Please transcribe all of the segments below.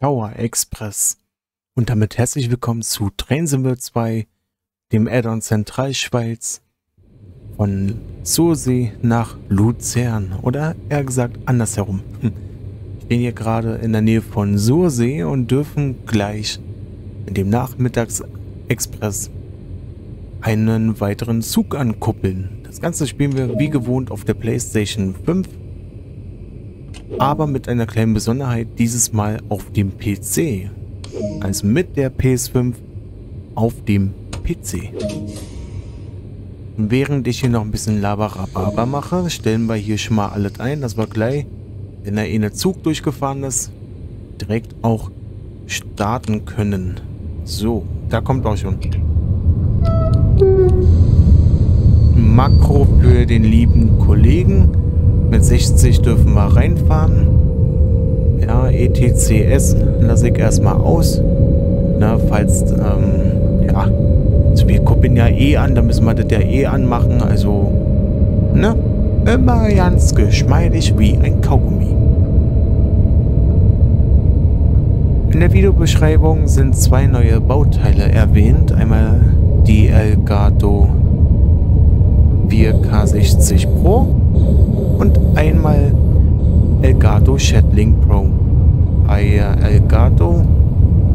Rhein-Ruhr-Express. Und damit herzlich willkommen zu Train Sim World 2, dem Add-on Zentralschweiz von Sursee nach Luzern. Oder eher gesagt andersherum. Ich bin hier gerade in der Nähe von Sursee und dürfen gleich in dem Nachmittagsexpress einen weiteren Zug ankuppeln. Das Ganze spielen wir wie gewohnt auf der PlayStation 5. Aber mit einer kleinen Besonderheit dieses Mal auf dem PC. Also mit der PS5 auf dem PC. Und während ich hier noch ein bisschen Laberababa mache, stellen wir hier schon mal alles ein, dass wir gleich, wenn da eine Zug durchgefahren ist, direkt auch starten können. So, da kommt auch schon. Makro für den lieben Kollegen. Mit 60 dürfen wir reinfahren. Ja, ETCS lasse ich erstmal aus. Na, falls, ja, also wir koppeln ja eh an, da müssen wir das ja eh anmachen. Also, ne? Immer ganz geschmeidig wie ein Kaugummi. In der Videobeschreibung sind zwei neue Bauteile erwähnt. Einmal die Elgato 4K60 Pro. Und einmal Elgato Link Pro. Bei Elgato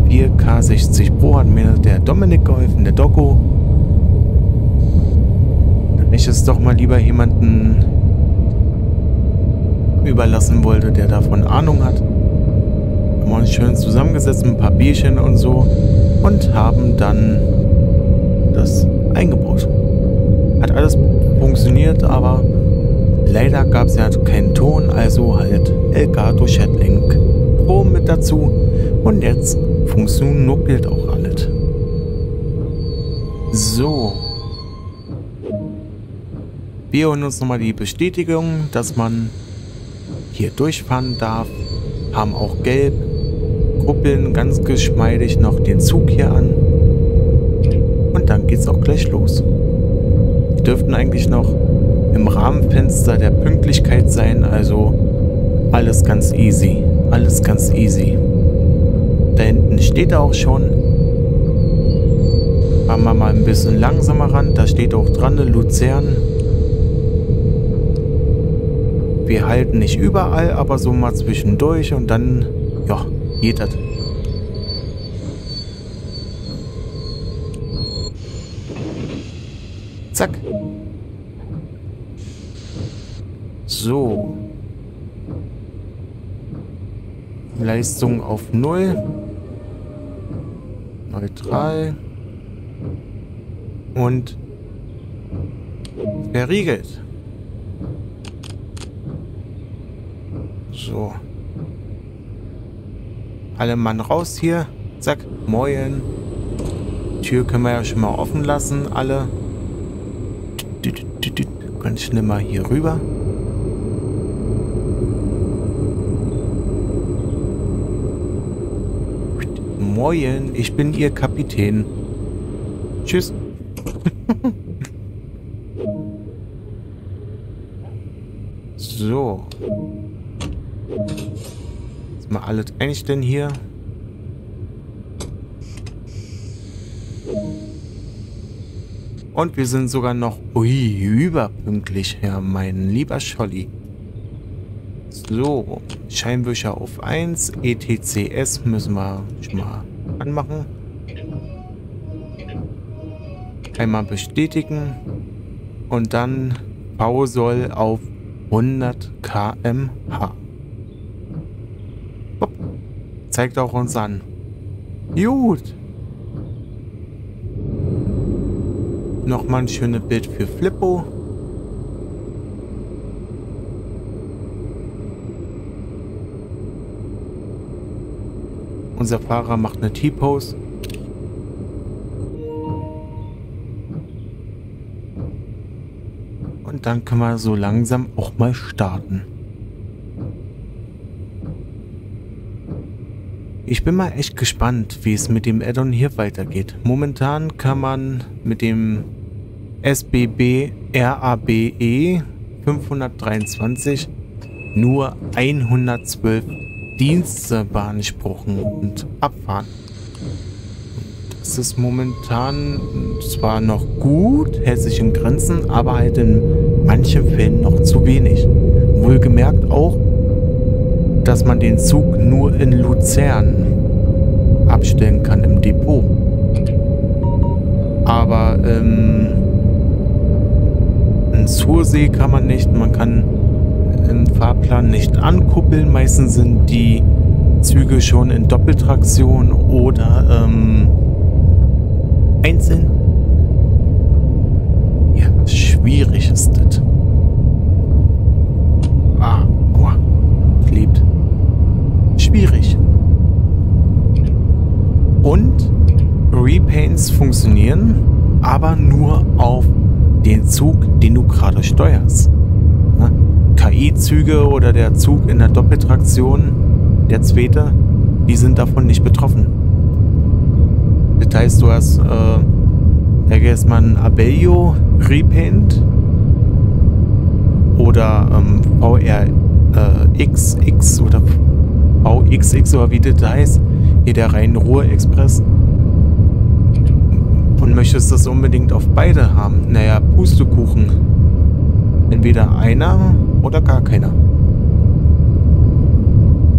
4K60 Pro hat mir der Dominik geholfen, der Doku. Ich es doch mal lieber jemanden überlassen wollte, der davon Ahnung hat. Wir haben uns schön zusammengesetzt, ein paar Bierchen und so und haben dann das eingebaut. Hat alles funktioniert, aber leider gab es ja keinen Ton, also halt Elgato Link Pro mit dazu. Und jetzt funktioniert auch alles. So. Wir holen uns nochmal die Bestätigung, dass man hier durchfahren darf. Haben auch gelb. Kuppeln ganz geschmeidig noch den Zug hier an. Und dann geht's auch gleich los. Wir dürften eigentlich noch im Rahmenfenster der Pünktlichkeit sein, also alles ganz easy, alles ganz easy. Da hinten steht er auch schon. Fahren wir mal ein bisschen langsamer ran, da steht auch dran, ne, Luzern. Wir halten nicht überall, aber so mal zwischendurch und dann, ja, geht das. Zack. So. Leistung auf 0. Neutral. Und verriegelt. So. Alle Mann raus hier. Zack. Moin. Tür können wir ja schon mal offen lassen. Alle. Ganz schnell mal hier rüber. Moin, ich bin Ihr Kapitän. Tschüss. So. Jetzt mal alles einstellen hier. Und wir sind sogar noch überpünktlich, Herr, mein lieber Scholli. So, Scheinwischer auf 1, ETCS müssen wir schon mal anmachen. Einmal bestätigen und dann V-Soll auf 100 km/h. Hopp. Zeigt auch uns an. Gut. Nochmal ein schönes Bild für Flippo. Unser Fahrer macht eine T-Pose. Und dann können wir so langsam auch mal starten. Ich bin mal echt gespannt, wie es mit dem Add-on hier weitergeht. Momentan kann man mit dem SBB RABE 523 nur 112 Dienstbahn gesprochen und abfahren. Das ist momentan zwar noch gut, hält sich in Grenzen, aber halt in manchen Fällen noch zu wenig. Wohlgemerkt auch, dass man den Zug nur in Luzern abstellen kann im Depot. Aber in Sursee kann man nicht, man kann im Fahrplan nicht ankuppeln. Meistens sind die Züge schon in Doppeltraktion oder einzeln. Ja, schwierig ist das. Ah, boah, klebt. Schwierig. Und Repaints funktionieren, aber nur auf den Zug, den du gerade steuerst. KI-Züge oder der Zug in der Doppeltraktion, der zweite, die sind davon nicht betroffen. Das heißt, du hast, da geht es mal ein Abellio Repaint oder VRXX oder VXX oder wie das heißt, hier der Rhein-Ruhr-Express. Und möchtest das unbedingt auf beide haben? Naja, Pustekuchen. Entweder einer oder gar keiner.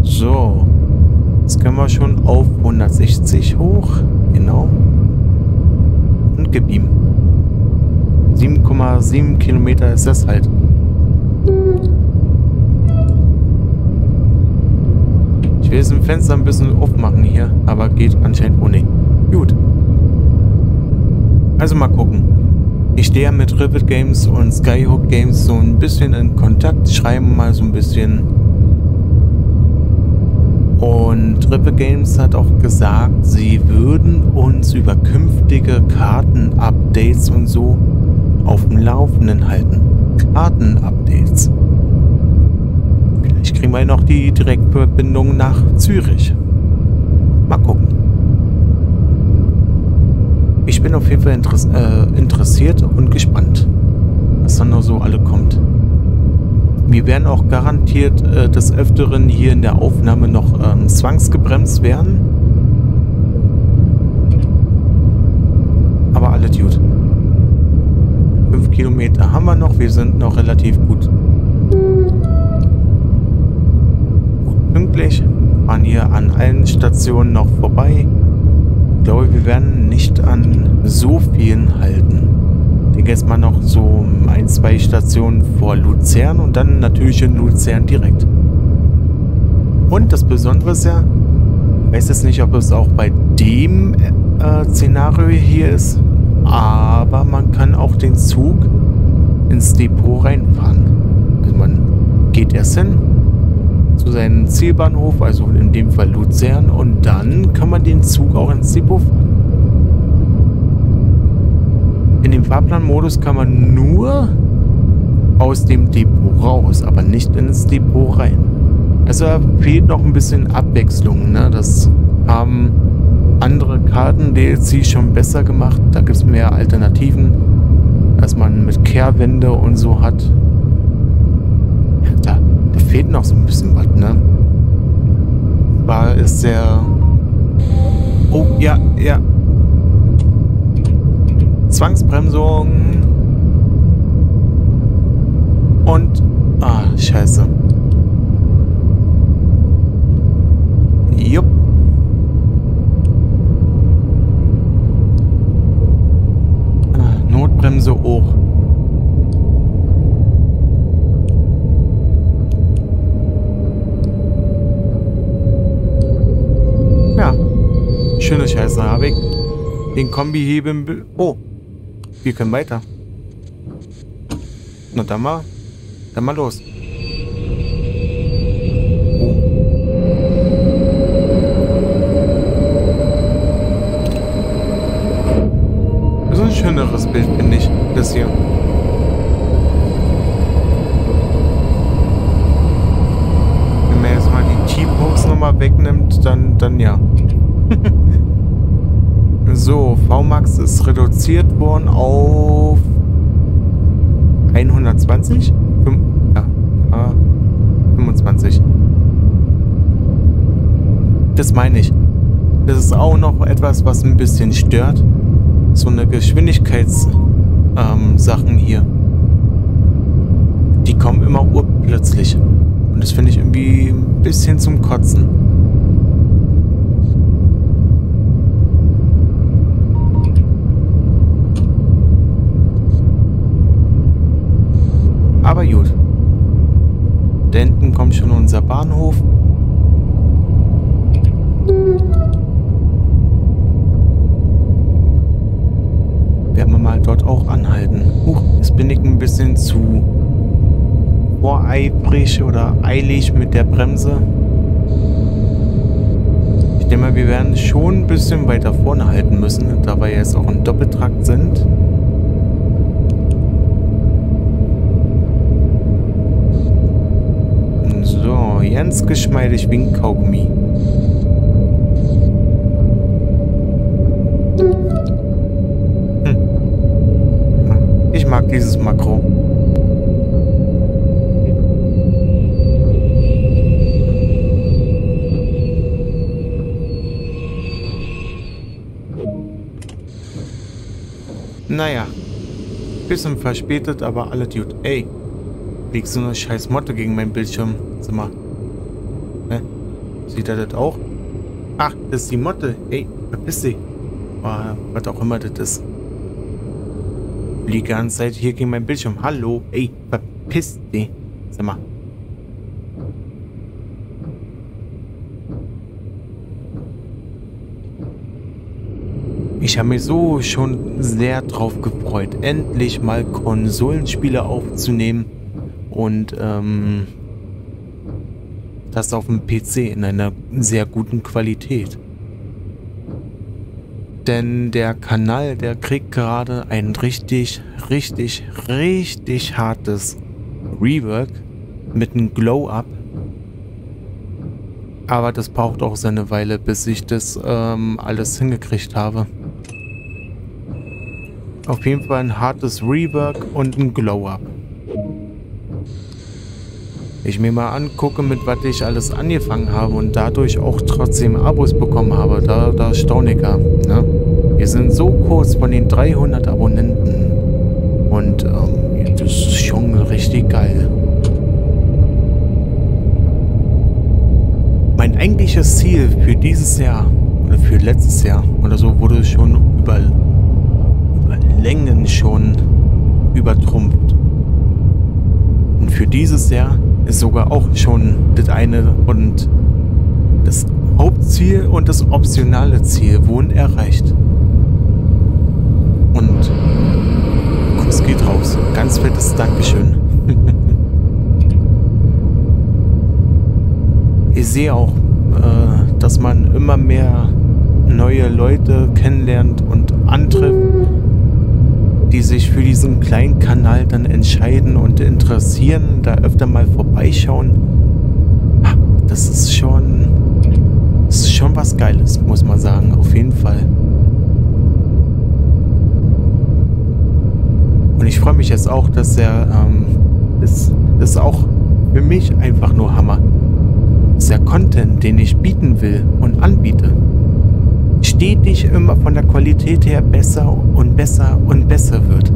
So. Jetzt können wir schon auf 160 hoch. Genau. Und gib ihm. 7,7 Kilometer ist das halt. Ich will jetzt ein Fenster ein bisschen aufmachen hier, aber geht anscheinend ohne. Gut. Also mal gucken. Ich stehe ja mit Rivet Games und Skyhook Games so ein bisschen in Kontakt, schreiben mal so ein bisschen. Und Rivet Games hat auch gesagt, sie würden uns über künftige Kartenupdates und so auf dem Laufenden halten. Kartenupdates. Vielleicht kriegen wir noch die Direktverbindung nach Zürich. Mal gucken. Ich bin auf jeden Fall interessiert und gespannt, was dann noch so alle kommt. Wir werden auch garantiert des Öfteren hier in der Aufnahme noch zwangsgebremst werden. Aber alles gut. 5 Kilometer haben wir noch, wir sind noch relativ gut pünktlich. Fahren hier an allen Stationen noch vorbei. Ich glaube, wir werden nicht an so vielen halten. Ich denke jetzt mal noch so 1-2 Stationen vor Luzern und dann natürlich in Luzern direkt. Und das Besondere ist ja, ich weiß jetzt nicht, ob es auch bei dem Szenario hier ist, aber man kann auch den Zug ins Depot reinfahren. Also man geht erst hin zu seinem Zielbahnhof, also in dem Fall Luzern, und dann kann man den Zug auch ins Depot fahren. In dem Fahrplanmodus kann man nur aus dem Depot raus, aber nicht ins Depot rein. Also fehlt noch ein bisschen Abwechslung, ne? Das haben andere Karten-DLC schon besser gemacht. Da gibt es mehr Alternativen, dass man mit Kehrwände und so hat. Da fehlt noch so ein bisschen was, ne? War ist der... Oh, ja, ja. Zwangsbremsung. Und... Ah, scheiße. Jupp. Notbremse auch. Schöne Scheiße, habe ich den Kombihebel. Oh, wir können weiter. Na dann mal los. Oh. Das ist ein schöneres Bild, finde ich, das hier. Wenn man jetzt mal die T-Post-Nummer wegnimmt, dann ja. So, VMAX ist reduziert worden auf 120? 25. das meine ich. Das ist auch noch etwas, was ein bisschen stört. So eine Geschwindigkeitssachen hier. Die kommen immer urplötzlich. Und das finde ich irgendwie ein bisschen zum Kotzen. Aber gut. Da hinten kommt schon unser Bahnhof. Werden wir mal dort auch anhalten. Huch, jetzt bin ich ein bisschen zu voreifrig oder eilig mit der Bremse. Ich denke mal, wir werden schon ein bisschen weiter vorne halten müssen, da wir jetzt auch im Doppeltrakt sind. So, ganz geschmeidig wie ein Kaugummi. Ich mag dieses Makro. Naja, bisschen verspätet, aber alle gut. Ey, liegt so eine scheiß Motte gegen meinen Bildschirm. Sag mal. Hä? Sieht er das auch? Ach, das ist die Motte. Ey, verpiss dich. Was auch immer das ist. Liegt die ganze Zeit hier gegen meinen Bildschirm. Hallo. Ey, verpiss dich. Sag mal. Ich habe mich so schon sehr drauf gefreut, endlich mal Konsolenspiele aufzunehmen und das auf dem PC in einer sehr guten Qualität. Denn der Kanal, der kriegt gerade ein richtig hartes Rework mit einem Glow-Up. Aber das braucht auch seine Weile, bis ich das alles hingekriegt habe. Auf jeden Fall ein hartes Rework und ein Glow-Up. Ich mir mal angucke, mit was ich alles angefangen habe und dadurch auch trotzdem Abos bekommen habe. Da staune ich ja. Ne? Wir sind so kurz von den 300 Abonnenten. Und das ist schon richtig geil. Mein eigentliches Ziel für dieses Jahr oder für letztes Jahr oder so wurde schon über Längen schon übertrumpft. Und für dieses Jahr ist sogar auch schon das eine und das Hauptziel und das optionale Ziel wurden erreicht. Und es geht raus. Ganz fettes Dankeschön. Ich sehe auch, dass man immer mehr neue Leute kennenlernt und antrifft, die sich für diesen kleinen Kanal dann entscheiden und interessieren, da öfter mal vorbeischauen. Das ist schon was Geiles, muss man sagen, auf jeden Fall. Und ich freue mich jetzt auch, dass das ist auch für mich einfach nur Hammer. Das ist der Content, den ich bieten will und anbiete. Stetig immer von der Qualität her besser und besser und besser wird.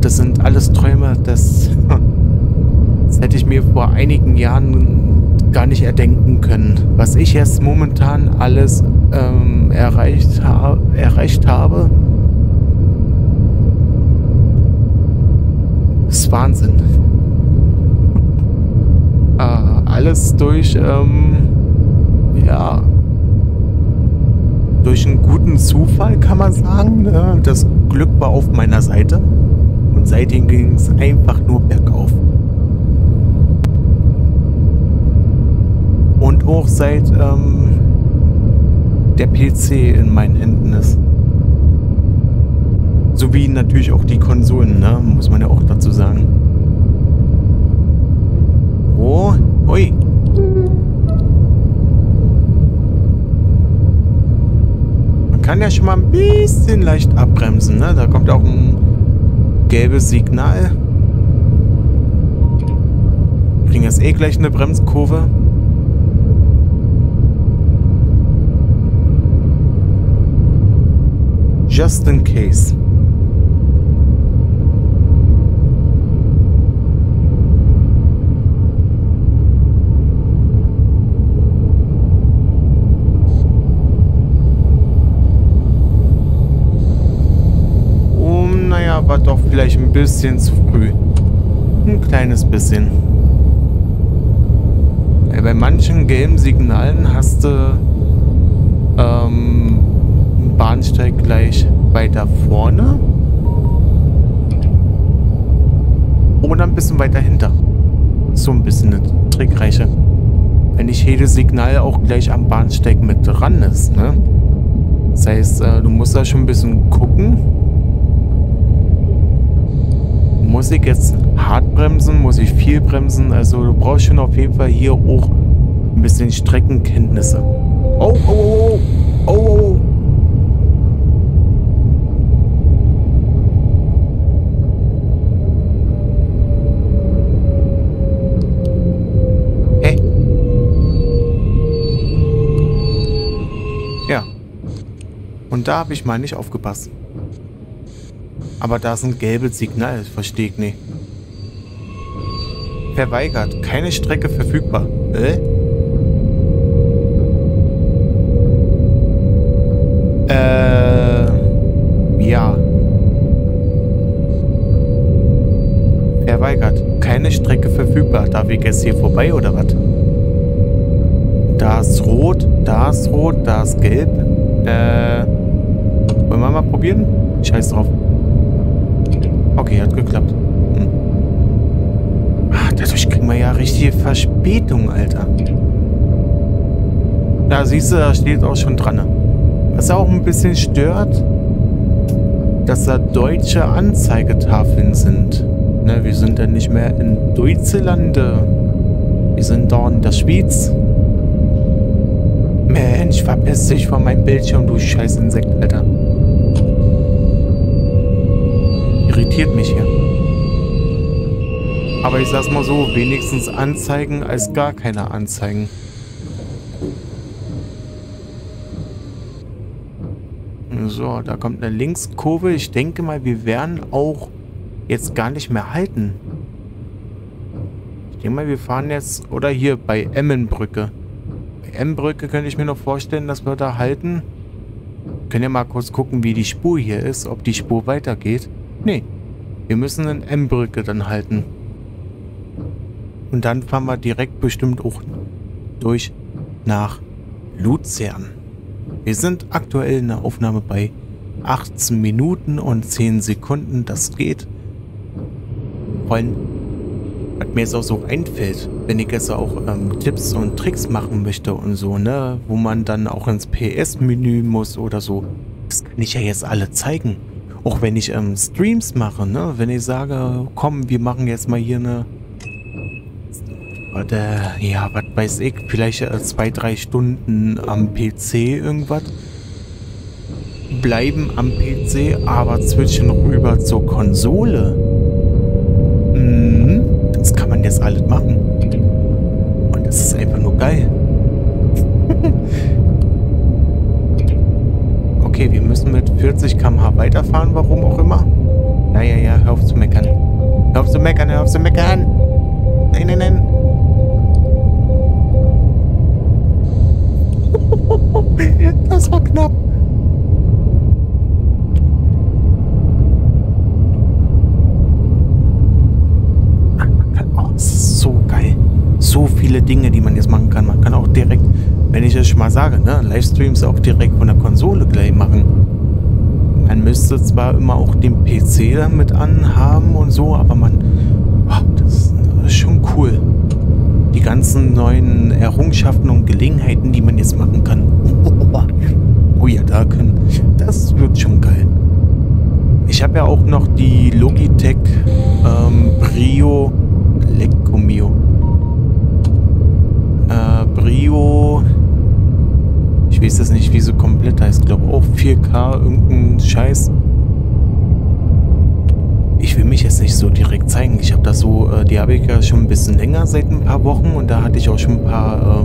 Das sind alles Träume, das hätte ich mir vor einigen Jahren gar nicht erdenken können. Was ich jetzt momentan alles erreicht habe, ist Wahnsinn. Alles durch durch einen guten Zufall, kann man sagen. Das Glück war auf meiner Seite. Und seitdem ging es einfach nur bergauf. Und auch seit der PC in meinen Händen ist. Sowie natürlich auch die Konsolen, ne? Muss man ja auch dazu sagen. Oh, ui. Kann ja schon mal ein bisschen leicht abbremsen, ne? Da kommt auch ein gelbes Signal. Kriegen jetzt eh gleich eine Bremskurve. just in case. Oh, naja, war doch vielleicht ein bisschen zu früh. Ein kleines bisschen. Bei manchen gelben Signalen hast du einen Bahnsteig gleich weiter vorne oder ein bisschen weiter hinter. So ein bisschen eine Trickreiche. Wenn nicht jedes Signal auch gleich am Bahnsteig mit dran ist, ne? Das heißt, du musst da schon ein bisschen gucken. Muss ich jetzt hart bremsen? Muss ich viel bremsen? Also du brauchst schon auf jeden Fall hier auch ein bisschen Streckenkenntnisse. Oh, oh, oh, oh, oh. Hä? Ja. Und da habe ich mal nicht aufgepasst. Aber da ist ein gelbes Signal, das verstehe ich nicht. Verweigert, keine Strecke verfügbar. Ja. Verweigert, keine Strecke verfügbar. Darf ich jetzt hier vorbei oder was? Da ist rot, da ist rot, da ist gelb. Wollen wir mal probieren? Scheiß drauf. Okay, hat geklappt. Hm. Ach, dadurch kriegen wir ja richtige Verspätung, Alter. Da siehst du, da steht auch schon dran. Was auch ein bisschen stört, dass da deutsche Anzeigetafeln sind. Ne, wir sind ja nicht mehr in Deutschland. Wir sind da in der Schweiz. Mensch, verpiss dich von meinem Bildschirm, du scheiß Insekt, Alter. Irritiert mich hier. Aber ich sag's mal so, wenigstens Anzeigen als gar keine Anzeigen. So, da kommt eine Linkskurve. Ich denke mal, wir werden auch jetzt gar nicht mehr halten. Ich denke mal, wir fahren jetzt, oder hier bei Emmenbrücke. Bei Emmenbrücke könnte ich mir noch vorstellen, dass wir da halten. Können ja mal kurz gucken, wie die Spur hier ist, ob die Spur weitergeht. Nee, wir müssen in Emmenbrücke dann halten. Und dann fahren wir direkt bestimmt auch durch nach Luzern. Wir sind aktuell in der Aufnahme bei 18 Minuten und 10 Sekunden. Das geht. Vor allem, was mir jetzt auch so einfällt, wenn ich jetzt auch Tipps und Tricks machen möchte und so, ne? Wo man dann auch ins PS-Menü muss oder so. Das kann ich ja jetzt alle zeigen. Auch wenn ich Streams mache, ne? Wenn ich sage, komm, wir machen jetzt mal hier eine... Oder, ja, was weiß ich, vielleicht 2-3 Stunden am PC irgendwas. Bleiben am PC, aber switchen rüber zur Konsole. Mhm, das kann man jetzt alles machen. Und das ist einfach nur geil. Okay, wir müssen mit 40 km/h weiterfahren, warum auch immer. Naja, ja, hör auf zu meckern. Hör auf zu meckern, hör auf zu meckern. Nein, nein, nein. Das war knapp. Oh, das ist so geil. So viele Dinge, die man jetzt machen kann. Man kann auch direkt... Wenn ich das schon mal sage, ne, Livestreams auch direkt von der Konsole gleich machen. Man müsste zwar immer auch den PC dann mit anhaben und so, aber man, oh, das ist schon cool. Die ganzen neuen Errungenschaften und Gelegenheiten, die man jetzt machen kann. Oh ja, da können, das wird schon geil. Ich habe ja auch noch die Logitech Brio, Lecco Mio, Brio. Ich weiß das nicht, wie sie komplett heißt. Glaube auch 4K, irgendein Scheiß. Ich will mich jetzt nicht so direkt zeigen. Ich habe das so, die habe ich ja schon ein bisschen länger seit ein paar Wochen und da hatte ich auch schon ein paar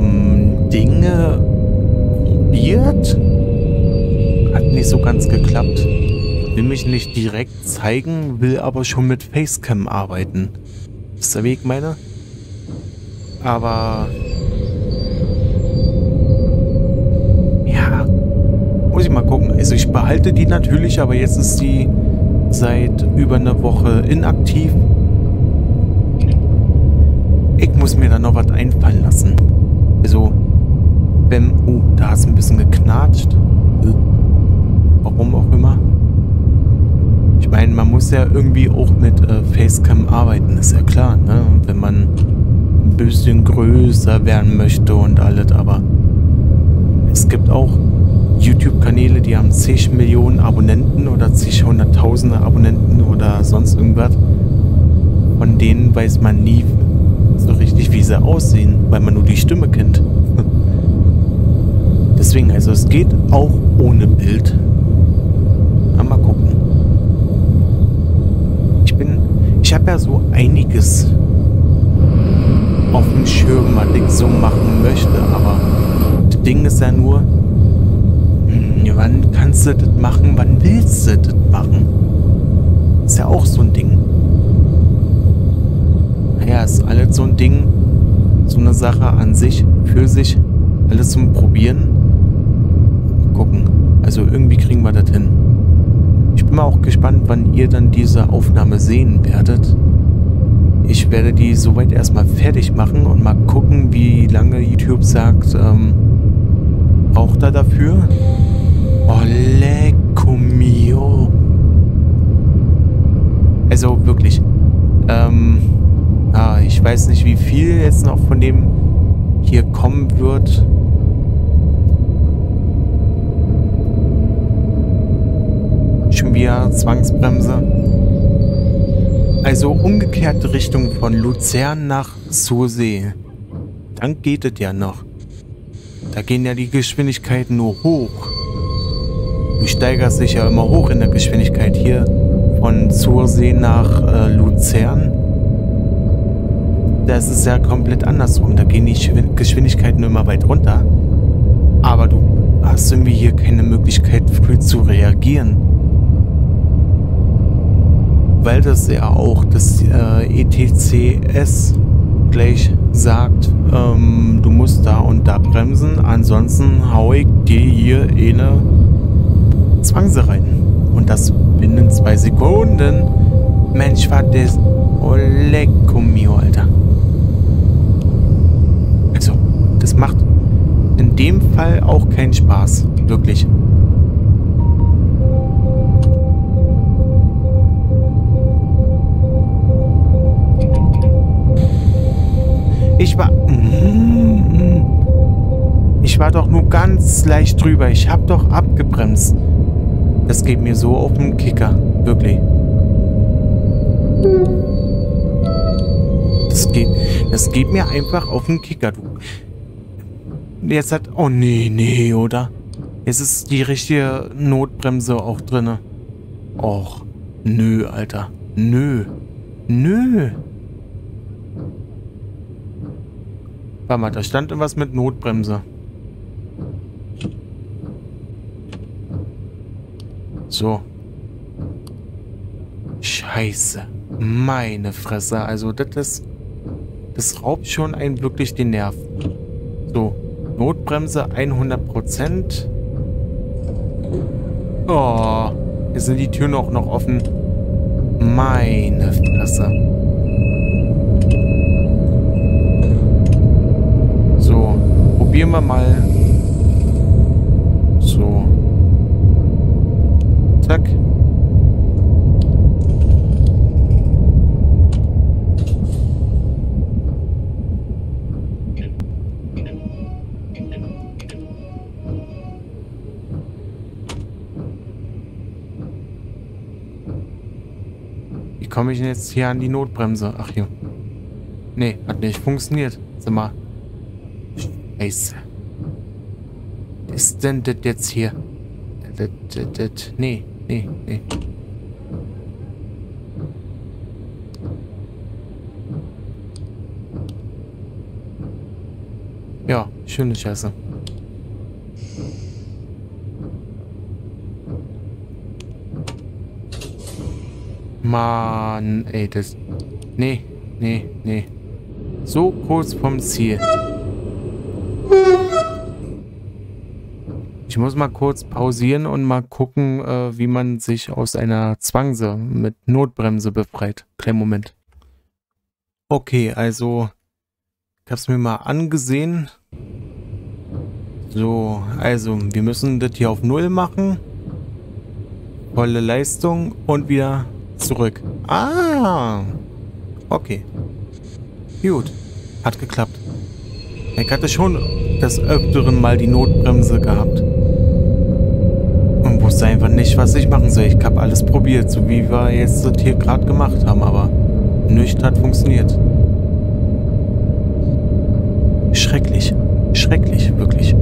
Dinge probiert. Hat nicht so ganz geklappt. will mich nicht direkt zeigen, will aber schon mit Facecam arbeiten. Ist der Weg meiner? Aber... ja, muss ich mal gucken. Also ich behalte die natürlich, aber jetzt ist die seit über einer Woche inaktiv. Ich muss mir da noch was einfallen lassen. Also, wenn... oh, da ist ein bisschen geknatscht. Warum auch immer. Ich meine, man muss ja irgendwie auch mit Facecam arbeiten, ist ja klar, ne? Wenn man ein bisschen größer werden möchte und alles, aber es gibt auch YouTube-Kanäle, die haben zig Millionen Abonnenten oder zig hunderttausende Abonnenten oder sonst irgendwas. Von denen weiß man nie so richtig, wie sie aussehen, weil man nur die Stimme kennt. Deswegen, also es geht auch ohne Bild. Mal gucken. Ich habe ja so einiges auf dem Schirm, was ich so machen möchte, aber das Ding ist ja nur, wann kannst du das machen, wann willst du das machen? Ist ja auch so ein Ding. Naja, ist alles so ein Ding, so eine Sache an sich, für sich, alles zum Probieren. Mal gucken. Also irgendwie kriegen wir das hin. Ich bin mal auch gespannt, wann ihr dann diese Aufnahme sehen werdet. Ich werde die soweit erstmal fertig machen und mal gucken, wie lange YouTube sagt, braucht er dafür? Oh, lecco mio. Also wirklich, ich weiß nicht, wie viel jetzt noch von dem hier kommen wird. Schon wieder Zwangsbremse. Also umgekehrte Richtung von Luzern nach Sursee. Dann geht es ja noch. Da gehen ja die Geschwindigkeiten nur hoch. Du steigerst dich ja immer hoch in der Geschwindigkeit hier von Sursee nach Luzern. Das ist ja komplett andersrum. Da gehen die Geschwindigkeiten immer weit runter. Aber du hast irgendwie hier keine Möglichkeit, früh zu reagieren. Weil das ja auch das ETCS gleich sagt, du musst da und da bremsen, ansonsten hau ich dir hier eine Zwangse rein. Und das binnen 2 Sekunden. Mensch, war das... oh, lecco mio, Alter. Also, das macht in dem Fall auch keinen Spaß. Wirklich. Ich war doch nur ganz leicht drüber. Ich habe doch abgebremst. Das geht mir so auf den Kicker. Wirklich. Das geht mir einfach auf den Kicker. Jetzt hat... oh, nee, nee, oder? Jetzt ist die richtige Notbremse auch drin. Och, nö, Alter. Nö. Nö. Warte mal, da stand irgendwas mit Notbremse. So. Scheiße. Meine Fresse. Also das raubt schon einen wirklich den Nerv. So. Notbremse 100%. Oh. Jetzt sind die Türen auch noch offen. Meine Fresse. So. Probieren wir mal. So. Zack. Wie komme ich denn jetzt hier an die Notbremse? Ach hier. Nee, hat nicht funktioniert. Sag mal. Scheiße. Was ist denn das jetzt hier? Das. Nee. Nee, nee. Ja, schöne Scheiße. Mann, ey, das... Nee, nee, nee. So kurz vom Ziel. Ich muss mal kurz pausieren und mal gucken, wie man sich aus einer Zwangse mit Notbremse befreit. Kleinen Moment. Okay, also... Ich hab's mir mal angesehen. So, also wir müssen das hier auf 0 machen. Volle Leistung und wieder zurück. Ah, okay. Gut, hat geklappt. Ich hatte schon des Öfteren mal die Notbremse gehabt. Und wusste einfach nicht, was ich machen soll. Ich habe alles probiert, so wie wir jetzt das hier gerade gemacht haben, aber nichts hat funktioniert. Schrecklich. Schrecklich, wirklich.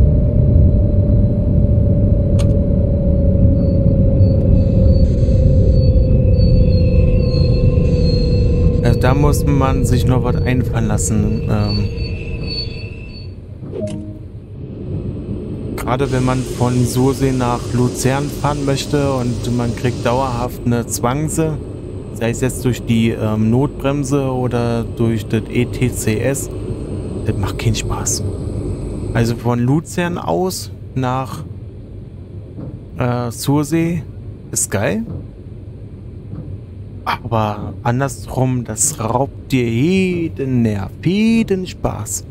Also da muss man sich noch was einfallen lassen. Gerade wenn man von Sursee nach Luzern fahren möchte und man kriegt dauerhaft eine Zwangse, sei es jetzt durch die Notbremse oder durch das ETCS, das macht keinen Spaß. Also von Luzern aus nach Sursee ist geil. Aber andersrum, das raubt dir jeden Nerv, jeden Spaß.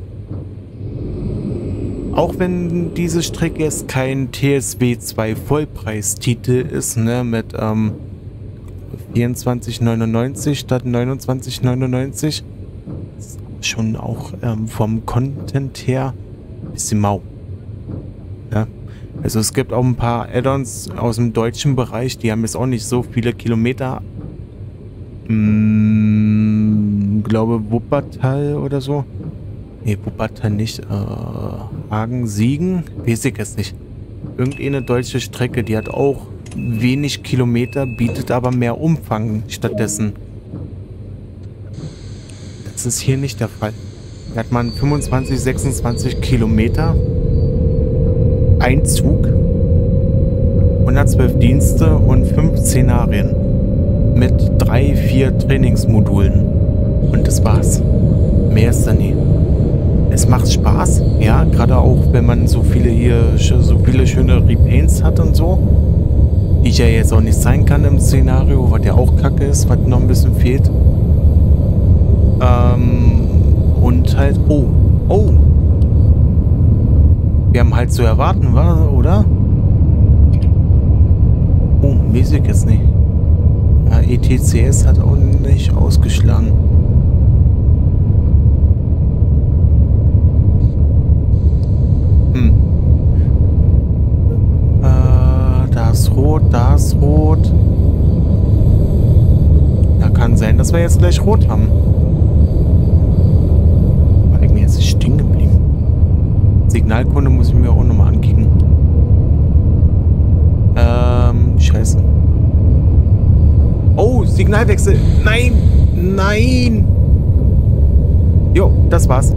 Auch wenn diese Strecke jetzt kein TSW 2 Vollpreistitel ist, ne, mit 24,99 statt 29,99. Ist schon auch vom Content her bisschen mau. Ja? Also es gibt auch ein paar Add-ons aus dem deutschen Bereich, die haben jetzt auch nicht so viele Kilometer. Glaube Wuppertal oder so. Ne, Wuppertal nicht. Hagen, Siegen? Weiß ich jetzt nicht. Irgendeine deutsche Strecke, die hat auch wenig Kilometer, bietet aber mehr Umfang stattdessen. Das ist hier nicht der Fall. Hat man 25, 26 Kilometer, ein Zug, 112 Dienste und 5 Szenarien mit 3-4 Trainingsmodulen. Und das war's. Mehr ist da nie. Es macht Spaß, ja, gerade auch, wenn man so viele hier, so viele schöne Repaints hat und so, die ich ja jetzt auch nicht sein kann im Szenario, was ja auch kacke ist, was noch ein bisschen fehlt. Und halt, oh, wir haben halt zu erwarten, oder? Oh, weiß ich jetzt nicht. Ja, ETCS hat auch nicht ausgeschlagen. Da ist rot, da ist rot. Da kann sein, dass wir jetzt gleich rot haben. Stehen geblieben. Signalkunde muss ich mir auch nochmal angucken. Scheiße. Oh, Signalwechsel. Nein, nein. Jo, das war's.